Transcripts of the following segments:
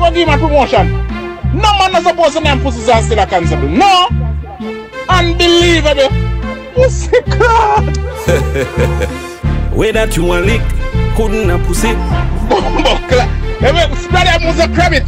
supposed to give him a promotion. No man is supposed to name pussies and still a constable. No! Unbelievable! Pussy God! Whether you want lick, couldn't a pussy. Squaddie must have crab it.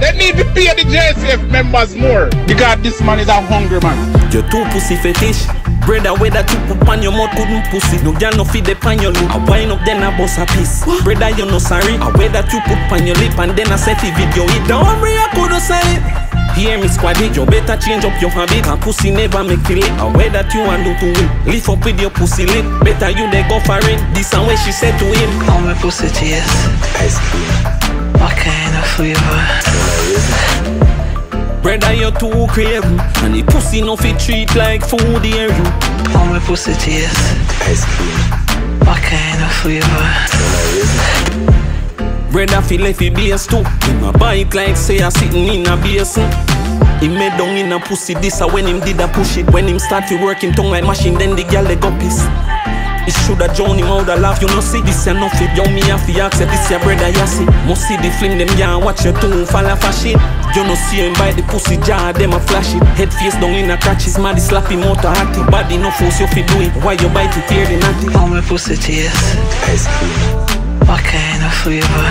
They need to pay the JSF members more. Because this man is a hungry man. You're too pussy fetish. Brother, whether you poop on your mouth couldn't pussy. No girl no feed the pan your loop. I wind up then I bust a piece. Brother, you no sorry. I whether you poop on your lip and then I set the video it. Now I'm real couldn't say it. Hear me Squaddie, you better change up your habit. A pussy never make feel it. I whether you and do to it. Lift up with your pussy lip. Better you they go for it. This and what she said to him. All my pussy tears. Ice cream. What kind of flavor? Brother, you're too craving, and the pussy no fit treat like food here you. How my pussy tastes? Ice cream. What kind of flavor? Brother, feel like he beers too. He ma bite like say I sitting in a basin. He made down in a pussy this, and when him did a push it. When him start to work him tongue like machine, then the girl they go piss. It shoulda drown him out of laugh, you know see this and nothing. Yo me have to accept this your brother you see. Must see the film them ya watch your tongue fall off a shit. You know see him by the pussy jaw, them a flash it. Head face down in a crotch, his mad slap him out of acting. Body no force you fi do it, why you bite it here the natty? How my pussy taste? Ice cream. What kind of flavor?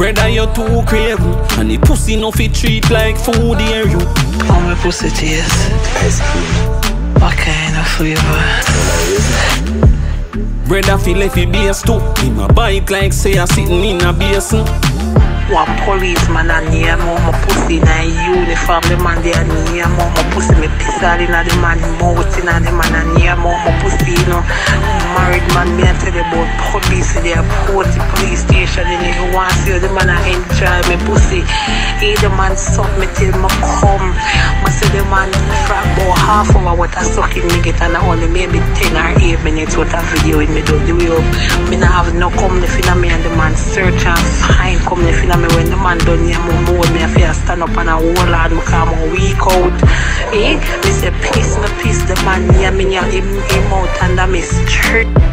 Brother you too craving, and the pussy no fit treat like food here you. How my pussy taste? Ice cream. What kind of flavor? Brother feel like he beers too. He ma bite like say I sitting in a basin. One policeman a near me, my pussy in a uniform. The man they a near me, my pussy me piss all in a the man mouth in a the man a near me, my pussy in a married man. Me a tell you about police, they a put the police station in the want see the man a enjoy me pussy. He the man suck me till me come. Me say the man frag about half hour what a sucking me get and I only maybe 10 or 8 minutes what a video in me do the way up. Me na have no company finna me and the man search and find company finna me. When the man done near my mood, me I stand up and I hold and I come a week out. Eh? Me say peace, me peace, the man near me, near him out under me straight.